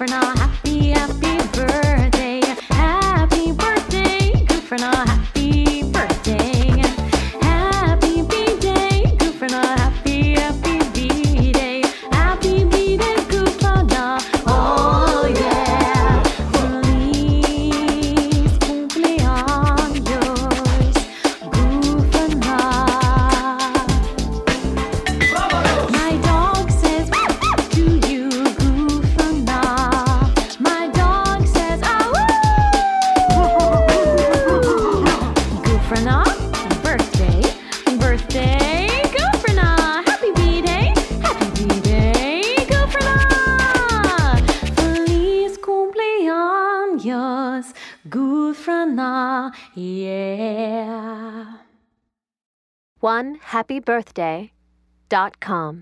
Ghufrana, happy birthday. Happy birthday, Ghufrana, happy birthday. Happy B-Day, Ghufrana, happy B-Day. Happy B-Day, Ghufrana, oh yeah. Feliz cumpleaños, Ghufrana. My dog says, Ghufrana, birthday, Ghufrana, happy B-Day, Ghufrana. Feliz cumpleaños, Ghufrana, yeah. 1happybirthday.com